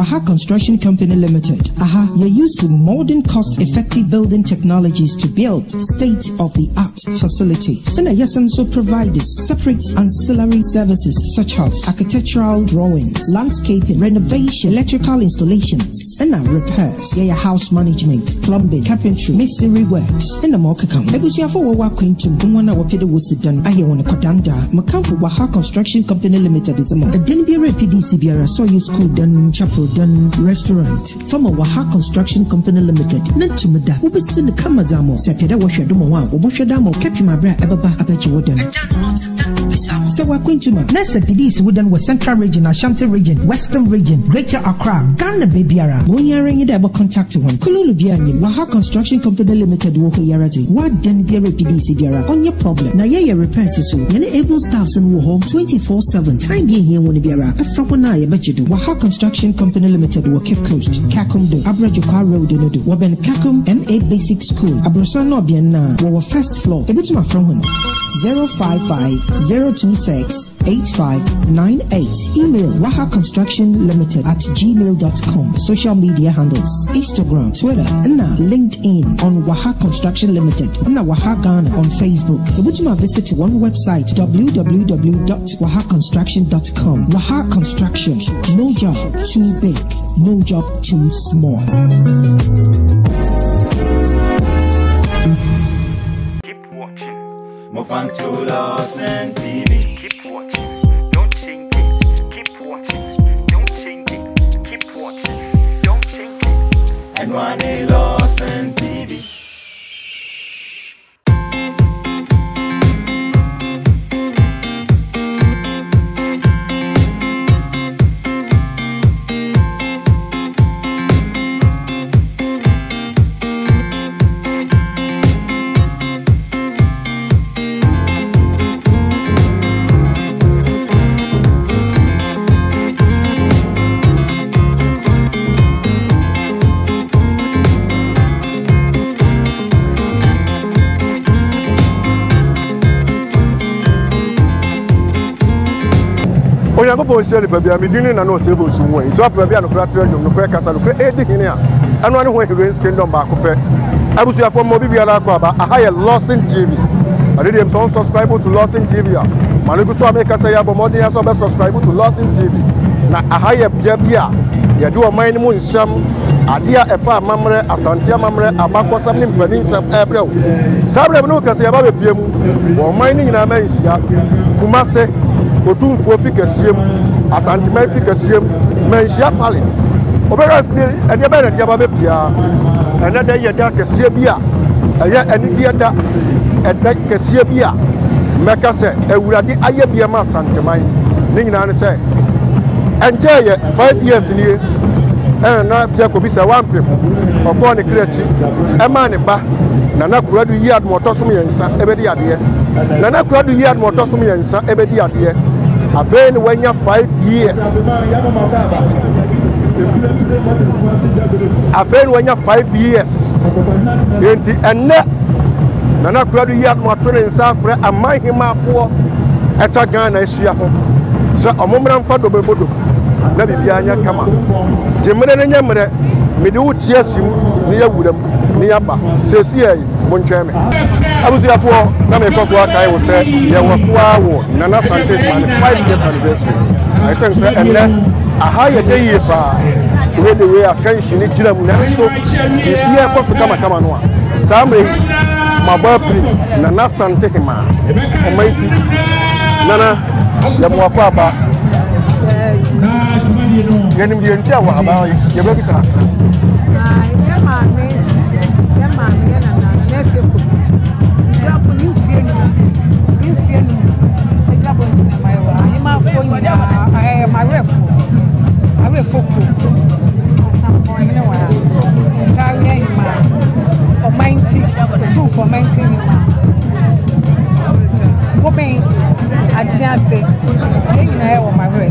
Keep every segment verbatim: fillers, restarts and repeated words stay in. Waha Construction Company Limited. Aha, you're using modern cost-effective building technologies to build state-of-the-art facilities. And yes, and so provides separate ancillary services such as architectural drawings, landscaping, renovation, electrical installations, and repairs. Yeah, house management, plumbing, carpentry, masonry works, and the more come. Ebusia for Waha Quintum, Mwana Wapida Wusidan, Ayawana Kodanda, Makamfu Waha Construction Company Limited. It's a month. A Denbiara P D C Biara, so you school done chapel done restaurant from a Waha Construction Company Limited. Nantumada, Ubesin Kamadamo, Sapeda Washadoma, Oboshadamo, Kapimabra, Ababa, Abachiwadan. So Waquintuma, Nasa P D C Wooden was Central Region, Ashanti Region, Western Region, Greater Accra, Ghana Babiara. When you're in it, about contact one. Kululu Biani, Waha Construction Company Limited, Wohoyarati, what then be a P D C Biara on your problem. Now, yeah, repairs is so many able staffs in Woho twenty-four seven. Time being here, Wonibiara, a Fraponai, Abachidu, Waha Construction Company Limited, Wakip Coast, Kakumdo, Abrajukwa Road, Waben Kakum, M A Basic School, Abrosano Biana, our first floor, a bit of from zero five five zero two six eight five nine eight. Email Waha Construction Limited at gmail dot com. Social media handles Instagram, Twitter, and LinkedIn on Waha Construction Limited, and Waha Ghana on Facebook. You visit one website w w w dot waha construction dot com. Waha Construction, no job too big, no job too small. Keep watching. Move on to Lordson T V. Keep watching. Don't change it. Keep watching. Don't change it. Keep watching. Don't change it. And one a Lordson T V. I am going to go to the house. I am going to go to the house. I am going to go to the house. I am going to go to the house. I am going to go to the house. I am Lordson T V. I did not subscribe to Lordson T V. I am going to subscribe to Lordson T V. I am going to go to the house. Adia efa mamre asantia mamre abakwasam ni mpaninsam ebreu sabre no kase ya babe biemu wo man ni nyina man hia kumase otumfo fikasiem asantima fikasiem man hia palace oberas ni ade bere dia babe pia ana da ya da kase bia aya aniti ya da eda kase bia meka se ewurade aye bia ma asantima ni nyina ne se enje ye five years ni eh na afia ko bisa wampem opo ne krechi e ma ne ba na na kuradu yi ad motosum yensa ebedi ade na na kuradu yi ad motosum yensa ebedi ade afen wanya five years afen wanya five years enti enne na na kuradu yi ad motone yensa fre aman himafo eta Ghana ehia ho so omomran fa do bebodo na bibianya kama jemere ne nyemere me de wuti asim ne yawuram ne yaba sesi ai bontweme abuziafo na me kofo akai wo se ye wosoa wo na na Asante man five years anniversary I think say emle aha ye dey ye pa we dey we attention ni tiramu na so e bia koso kama kama no a samre mabapri na na Asante man o maiti nana ya mwako aba Yanim di enti awa aba ya be bisa. Ah, ya ma me, ya ma me na na na se ko. Ya ko ni fie ni. Ni fie ni. E ga bo nti na mai wa. Ni ma fo ni na eh ma refo. Ma refo ko. Sa ko ni na wa. Ka ni ma. do for maintaining him. Go be a chance, taking a hair on my way.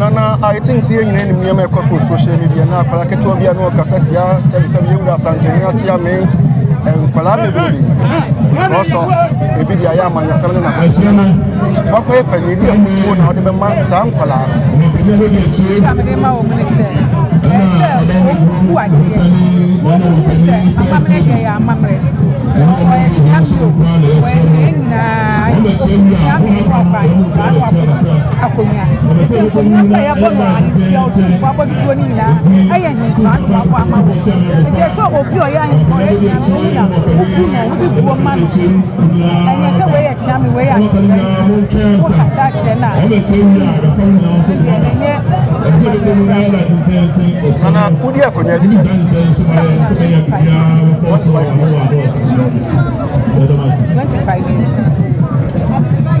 Nana, I think seeing any mere cost of social media now, Paraketovia, no Cassatia, Samuel Santina, Tiame, and Palabri. Also, a video I am on the seven and what way Penizia would not even mind some collab. I have one I am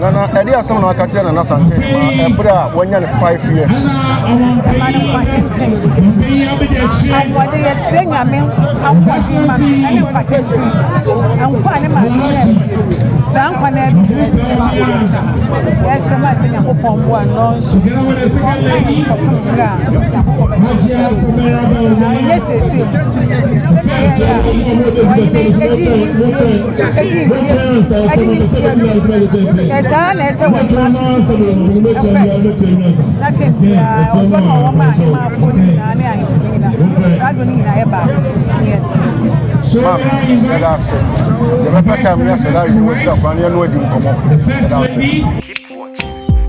Nana, I did some Catana and Asante, and put out one year and five years. I Keep watching,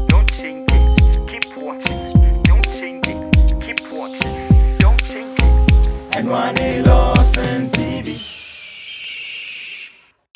don't change it. Keep watching, don't change it. Keep watching, don't change it.